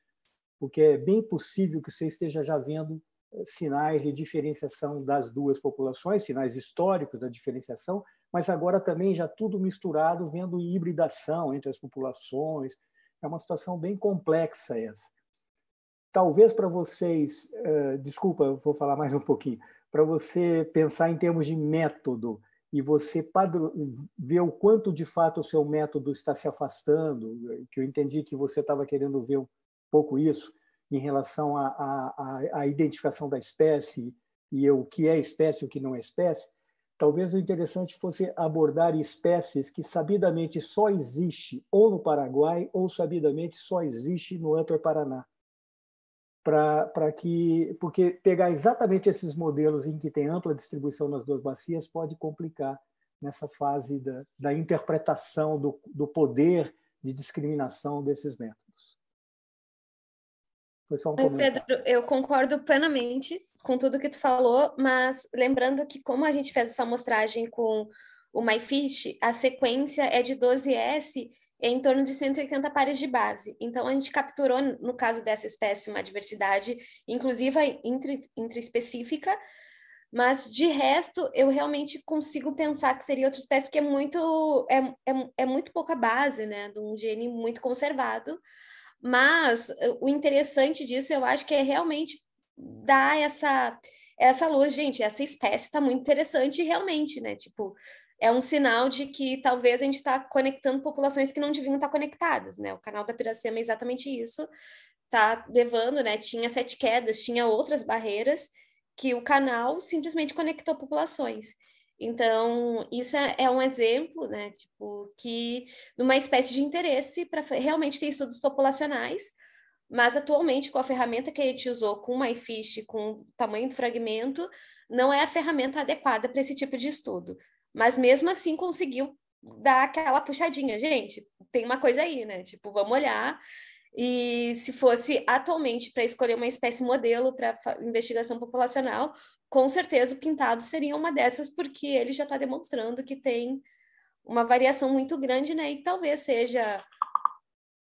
porque é bem possível que você esteja já vendo sinais de diferenciação das duas populações, sinais históricos da diferenciação, mas agora também já tudo misturado, vendo hibridação entre as populações. É uma situação bem complexa essa. Talvez para vocês, uh, desculpa, vou falar mais um pouquinho, para você pensar em termos de método e você padr... ver o quanto de fato o seu método está se afastando, que eu entendi que você estava querendo ver um pouco isso, em relação à identificação da espécie e o que é espécie e o que não é espécie, talvez o interessante fosse abordar espécies que sabidamente só existe ou no Paraguai ou sabidamente só existe no Upper Paraná. Pra, pra que, porque pegar exatamente esses modelos em que tem ampla distribuição nas duas bacias pode complicar nessa fase da, da interpretação do, do poder de discriminação desses métodos. Um Oi, Pedro, eu concordo plenamente com tudo que tu falou, mas lembrando que como a gente fez essa amostragem com o MiFish, a sequência é de doze S é em torno de cento e oitenta pares de base. Então, a gente capturou, no caso dessa espécie, uma diversidade, inclusive intraespecífica, mas de resto, eu realmente consigo pensar que seria outra espécie, porque é muito, é, é, é muito pouca base, né, de um gene muito conservado. Mas o interessante disso, eu acho que é realmente dar essa, essa luz, gente, essa espécie está muito interessante realmente, né? Tipo, é um sinal de que talvez a gente está conectando populações que não deviam estar conectadas, né? O canal da Piracema é exatamente isso, tá levando, né? Tinha sete quedas, tinha outras barreiras que o canal simplesmente conectou populações. Então, isso é um exemplo, né, tipo, que numa espécie de interesse para realmente ter estudos populacionais, mas atualmente com a ferramenta que a gente usou com o MiFish, com o tamanho do fragmento, não é a ferramenta adequada para esse tipo de estudo. Mas mesmo assim conseguiu dar aquela puxadinha, gente, tem uma coisa aí, né, tipo, vamos olhar. E se fosse atualmente para escolher uma espécie modelo para investigação populacional, com certeza o pintado seria uma dessas, porque ele já está demonstrando que tem uma variação muito grande, né? E talvez seja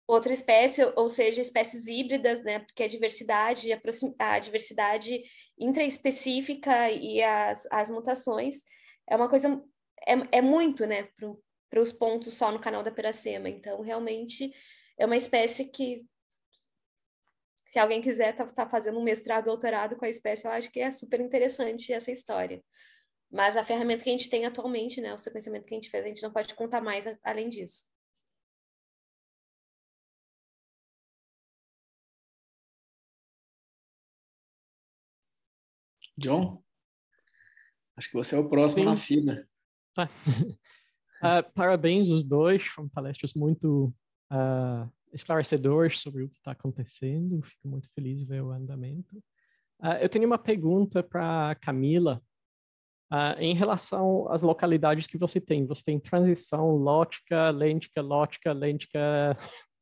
outra espécie, ou seja, espécies híbridas, né? Porque a diversidade, a, a diversidade intraespecífica e as, as mutações é uma coisa, é, é muito, né? Para os pontos só no canal da Piracema. Então, realmente, é uma espécie que, se alguém quiser tá, tá fazendo um mestrado, doutorado com a espécie, eu acho que é super interessante essa história. Mas a ferramenta que a gente tem atualmente, né, o sequenciamento que a gente fez, a gente não pode contar mais a, além disso. John, acho que você é o próximo Sim. na fila. Uh, parabéns os dois, foram palestras muito uh, esclarecedoras sobre o que está acontecendo. Fico muito feliz ver o andamento. Uh, eu tenho uma pergunta para Camila. Uh, em relação às localidades que você tem, você tem transição lótica, lêntica, lótica, lêntica,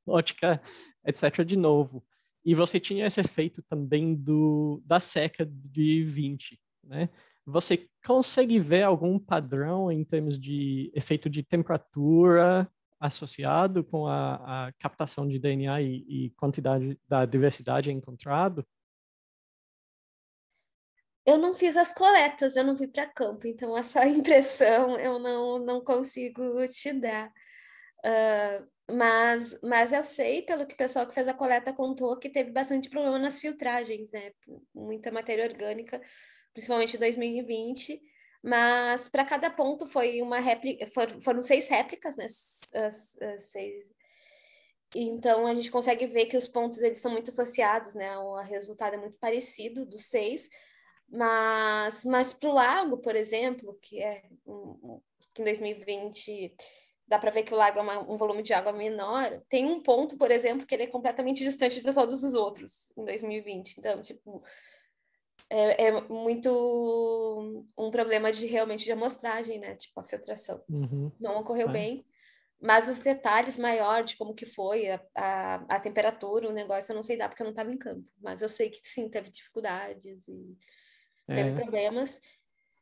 lótica, etcétera de novo. E você tinha esse efeito também do, da seca de vinte, né? Você consegue ver algum padrão em termos de efeito de temperatura associado com a, a captação de D N A e, e quantidade da diversidade encontrado? Eu não fiz as coletas, eu não fui para campo, então essa impressão eu não, não consigo te dar. Uh, mas, mas eu sei, pelo que o pessoal que fez a coleta contou, que teve bastante problema nas filtragens, né? Muita matéria orgânica, principalmente em dois mil e vinte. Mas para cada ponto foi uma réplica, foram, foram seis réplicas, né? As, as seis. Então, a gente consegue ver que os pontos eles são muito associados, né? O resultado é muito parecido dos seis. Mas, mas para o lago, por exemplo, que, é, que em dois mil e vinte dá para ver que o lago é uma, um volume de água menor, tem um ponto, por exemplo, que ele é completamente distante de todos os outros em dois mil e vinte. Então, tipo, é, é muito um problema de realmente de amostragem, né? Tipo, a filtração. Uhum. Não ocorreu é. bem, mas os detalhes maiores de como que foi, a, a, a temperatura, o negócio, eu não sei dar porque eu não estava em campo. Mas eu sei que sim, teve dificuldades e... teve é. problemas.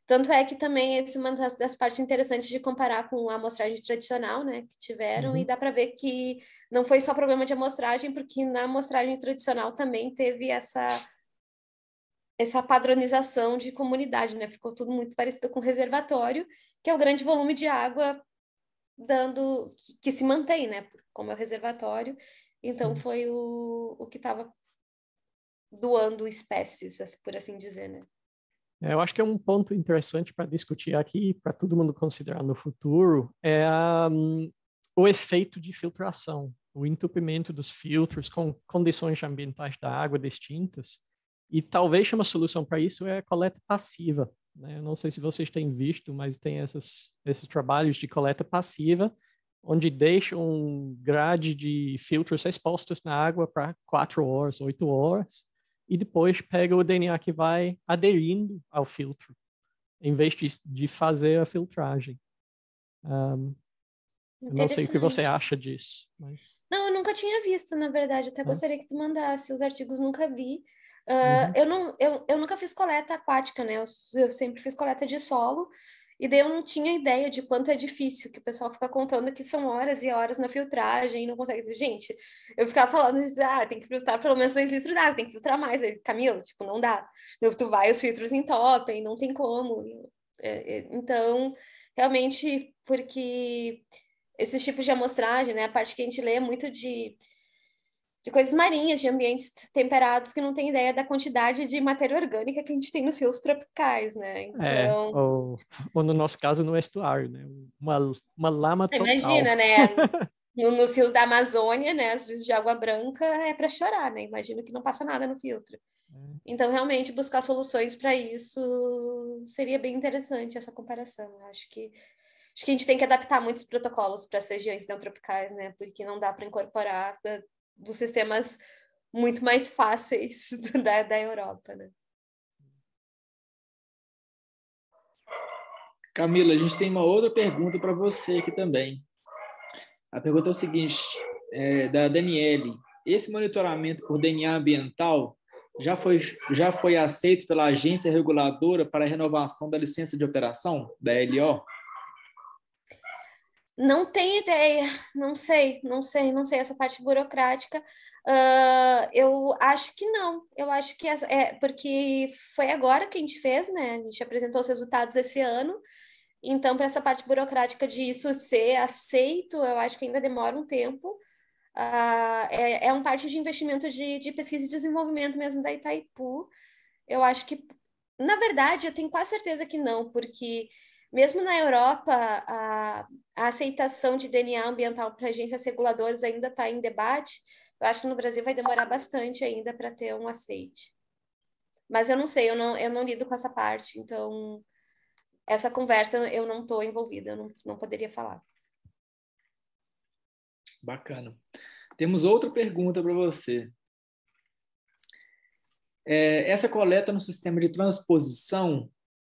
Tanto é que também essa é uma das, das partes interessantes de comparar com a amostragem tradicional, né, que tiveram, uhum. e dá para ver que não foi só problema de amostragem, porque na amostragem tradicional também teve essa, essa padronização de comunidade, né, ficou tudo muito parecido com o reservatório, que é o grande volume de água dando, que, que se mantém, né, como é o reservatório, então uhum. foi o, o que estava doando espécies, por assim dizer, né. Eu acho que é um ponto interessante para discutir aqui, para todo mundo considerar no futuro, é um, o efeito de filtração, o entupimento dos filtros com condições ambientais da água distintas. E talvez uma solução para isso é a coleta passiva, né? Eu não sei se vocês têm visto, mas tem essas, esses trabalhos de coleta passiva, onde deixam um grade de filtros expostos na água para quatro horas, oito horas, e depois pega o D N A que vai aderindo ao filtro, em vez de, de fazer a filtragem. Um, eu não sei o que você acha disso. Mas... Não, eu nunca tinha visto, na verdade. Até ah. gostaria que tu mandasse os artigos, nunca vi. Uh, uhum. eu, não, eu, eu nunca fiz coleta aquática, né? Eu, eu sempre fiz coleta de solo, e daí eu não tinha ideia de quanto é difícil, que o pessoal fica contando que são horas e horas na filtragem, não consegue... Gente, eu ficava falando, ah, tem que filtrar pelo menos dois litros de água, tem que filtrar mais. Eu, Camilo, tipo, não dá. Eu, tu vai, os filtros entopem, não tem como. Então, realmente, porque esses tipos de amostragem, né, a parte que a gente lê é muito de... de coisas marinhas, de ambientes temperados que não tem ideia da quantidade de matéria orgânica que a gente tem nos rios tropicais, né? Então... É, ou, ou no nosso caso, no estuário, né? Uma, uma lama total. Imagina, né? no, nos rios da Amazônia, né? Os rios de água branca é para chorar, né? Imagino que não passa nada no filtro. É. Então, realmente, buscar soluções para isso seria bem interessante essa comparação. Acho que acho que a gente tem que adaptar muitos protocolos para as regiões não tropicais, né? Porque não dá para incorporar... dos sistemas muito mais fáceis da, da Europa, né? Camila, a gente tem uma outra pergunta para você aqui também. A pergunta é o seguinte, é, da Daniele. esse monitoramento por D N A ambiental já foi, já foi aceito pela agência reguladora para a renovação da licença de operação, da L O? Não tenho ideia, não sei, não sei, não sei essa parte burocrática. Uh, eu acho que não, eu acho que essa, é porque foi agora que a gente fez, né? A gente apresentou os resultados esse ano, então para essa parte burocrática de isso ser aceito, eu acho que ainda demora um tempo. Uh, é, é um parte de investimento de, de pesquisa e desenvolvimento mesmo da Itaipu. Eu acho que, na verdade, eu tenho quase certeza que não, porque mesmo na Europa, a, a aceitação de D N A ambiental para agências reguladoras ainda está em debate. Eu acho que no Brasil vai demorar bastante ainda para ter um aceite. Mas eu não sei, eu não, eu não lido com essa parte. Então, essa conversa eu não estou envolvida, eu não, não poderia falar. Bacana. Temos outra pergunta para você. É, essa coleta no sistema de transposição...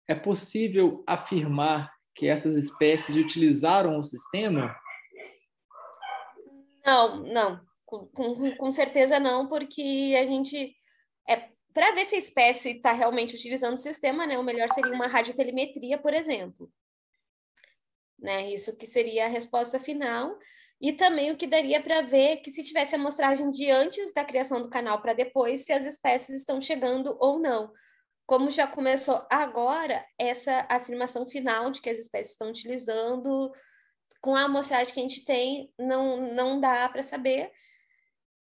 É possível afirmar que essas espécies utilizaram o sistema? Não, não. Com, com, com certeza não, porque a gente... É, para ver se a espécie está realmente utilizando o sistema, né, o melhor seria uma radiotelemetria, por exemplo. Né, isso que seria a resposta final. E também o que daria para ver que se tivesse amostragem de antes da criação do canal para depois, se as espécies estão chegando ou não. Como já começou agora, essa afirmação final de que as espécies estão utilizando, com a amostragem que a gente tem, não, não dá para saber,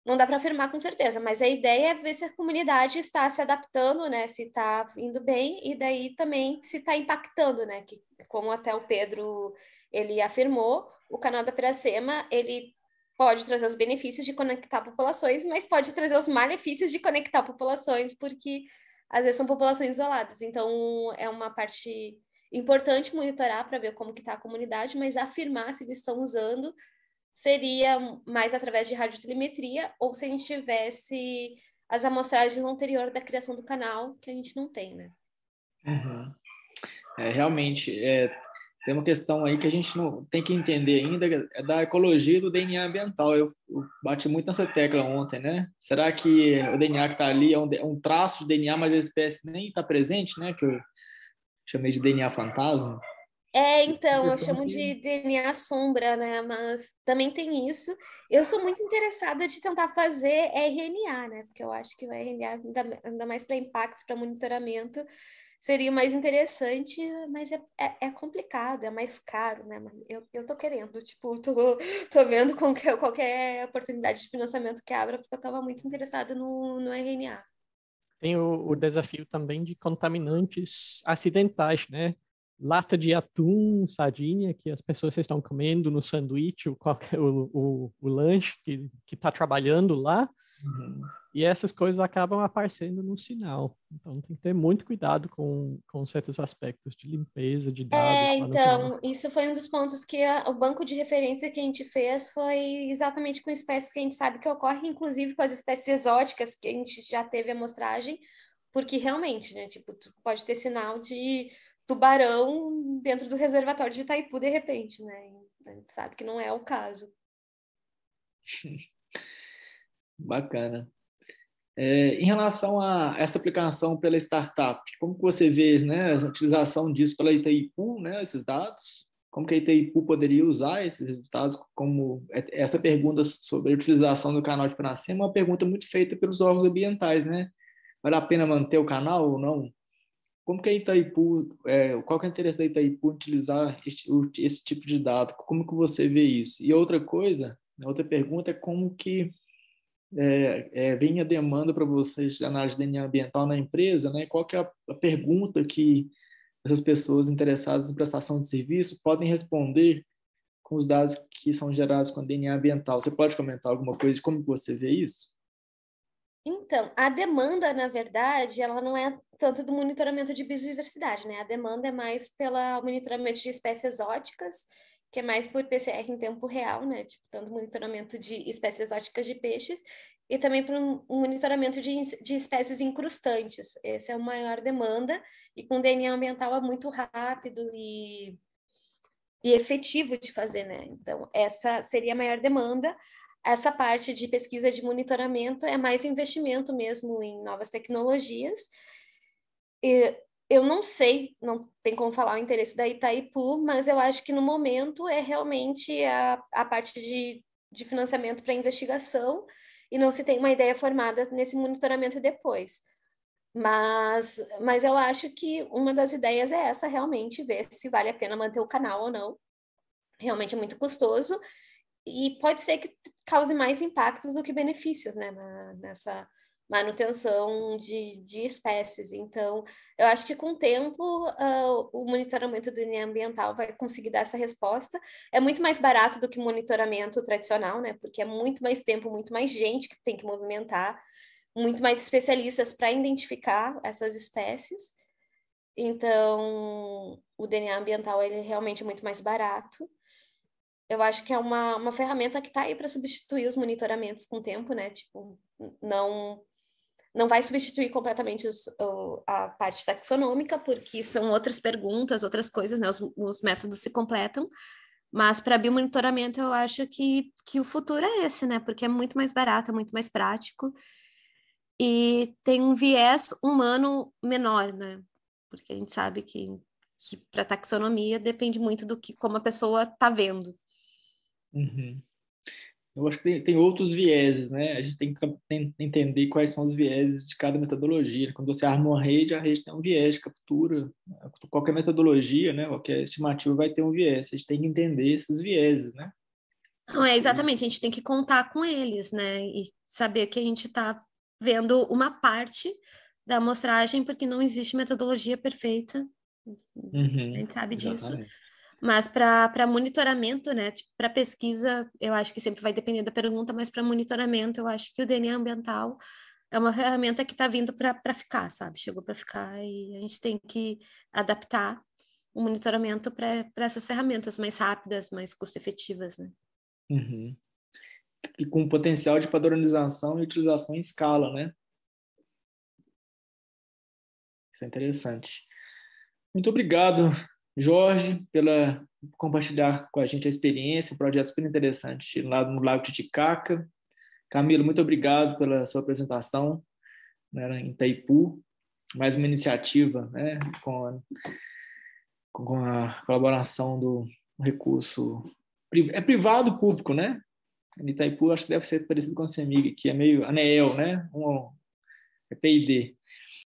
não dá para afirmar com certeza, mas a ideia é ver se a comunidade está se adaptando, né, se está indo bem, e daí também se está impactando, né, que, como até o Pedro ele afirmou, o canal da Piracema, ele pode trazer os benefícios de conectar populações, mas pode trazer os malefícios de conectar populações, porque... Às vezes são populações isoladas, então é uma parte importante monitorar para ver como que está a comunidade, mas afirmar se eles estão usando seria mais através de radiotelemetria ou se a gente tivesse as amostragens anteriores da criação do canal, que a gente não tem, né? Uhum. É, realmente, é, tem uma questão aí que a gente não tem que entender ainda, é da ecologia do D N A ambiental. Eu, eu bati muito nessa tecla ontem, né? Será que o D N A que está ali é um, é um traço de D N A, mas a espécie nem está presente, né? Que eu chamei de D N A fantasma. É, então, eu chamo de D N A sombra, né? Mas também tem isso. Eu sou muito interessada de tentar fazer R N A, né? Porque eu acho que o R N A, ainda mais para impacto, para monitoramento, seria mais interessante, mas é, é, é complicado, é mais caro, né? Eu, eu tô querendo, tipo, tô, tô vendo qualquer, qualquer oportunidade de financiamento que abra, porque eu tava muito interessada no, no R N A. Tem o, o desafio também de contaminantes acidentais, né? Lata de atum, sardinha, que as pessoas estão comendo no sanduíche, o, qualquer, o, o, o lanche que, que tá trabalhando lá. Uhum. E essas coisas acabam aparecendo no sinal. Então, tem que ter muito cuidado com, com certos aspectos de limpeza, de dados. É, então, isso foi um dos pontos que a, o banco de referência que a gente fez foi exatamente com espécies que a gente sabe que ocorre, inclusive com as espécies exóticas que a gente já teve amostragem, porque realmente, né, tipo, tu pode ter sinal de tubarão dentro do reservatório de Itaipu, de repente, né? A gente sabe que não é o caso. Bacana. É, em relação a essa aplicação pela startup, como que você vê, né, a utilização disso pela Itaipu, né, esses dados? Como que a Itaipu poderia usar esses resultados? Como essa pergunta sobre a utilização do canal de Piracema é uma pergunta muito feita pelos órgãos ambientais, né? Vale a pena manter o canal ou não? Como que a Itaipu, é, qual que é o interesse da Itaipu utilizar este, esse tipo de dado? Como que você vê isso? E outra coisa, outra pergunta é como que É, é, vem a demanda para vocês de análise de D N A ambiental na empresa, né? Qual que é a, a pergunta que essas pessoas interessadas em prestação de serviço podem responder com os dados que são gerados com D N A ambiental? Você pode comentar alguma coisa de como você vê isso? Então, a demanda, na verdade, ela não é tanto do monitoramento de biodiversidade, né? A demanda é mais pelo monitoramento de espécies exóticas, que é mais por P C R em tempo real, né? Tipo, tanto monitoramento de espécies exóticas de peixes e também para um monitoramento de, de espécies incrustantes. Essa é a maior demanda e com D N A ambiental é muito rápido e, e efetivo de fazer, né? Então, essa seria a maior demanda. Essa parte de pesquisa de monitoramento é mais um investimento mesmo em novas tecnologias. E eu não sei, não tem como falar o interesse da Itaipu, mas eu acho que no momento é realmente a, a parte de, de financiamento para investigação e não se tem uma ideia formada nesse monitoramento depois. Mas, mas eu acho que uma das ideias é essa, realmente, ver se vale a pena manter o canal ou não. Realmente é muito custoso e pode ser que cause mais impactos do que benefícios, né, na, nessa manutenção de, de espécies. Então, eu acho que com o tempo uh, o monitoramento do D N A ambiental vai conseguir dar essa resposta. É muito mais barato do que monitoramento tradicional, né, porque é muito mais tempo, muito mais gente que tem que movimentar, muito mais especialistas para identificar essas espécies. Então, o D N A ambiental ele é realmente muito mais barato. Eu acho que é uma, uma ferramenta que está aí para substituir os monitoramentos com o tempo, né? Tipo, não, não vai substituir completamente os, a parte taxonômica, porque são outras perguntas, outras coisas, né? Os, os métodos se completam. Mas para biomonitoramento, eu acho que, que o futuro é esse, né? Porque é muito mais barato, é muito mais prático. E tem um viés humano menor, né? Porque a gente sabe que, que para taxonomia depende muito do que como a pessoa está vendo. Uhum. Eu acho que tem, tem outros vieses, né? A gente tem que entender quais são os vieses de cada metodologia. Quando você arma uma rede, a rede tem um viés de captura. Qualquer metodologia, né? Qualquer estimativa vai ter um viés. A gente tem que entender esses vieses, né? Não, é exatamente. A gente tem que contar com eles, né? E saber que a gente está vendo uma parte da amostragem, porque não existe metodologia perfeita. Uhum, a gente sabe disso. Exatamente. Mas para monitoramento, né, para pesquisa, eu acho que sempre vai depender da pergunta, mas para monitoramento, eu acho que o D N A ambiental é uma ferramenta que está vindo para ficar, sabe? Chegou para ficar e a gente tem que adaptar o monitoramento para essas ferramentas mais rápidas, mais custo-efetivas, né? Uhum. E com potencial de padronização e utilização em escala, né? Isso é interessante. Muito obrigado, Jorge, pela compartilhar com a gente a experiência, um projeto super interessante lá no Lago Titicaca. Camilo, muito obrigado pela sua apresentação, né, em Itaipu, mais uma iniciativa, né, com, a, com a colaboração do recurso é privado público, né? Em Itaipu acho que deve ser parecido com a CEMIG, que é meio ANEEL, né? Um, é P I D.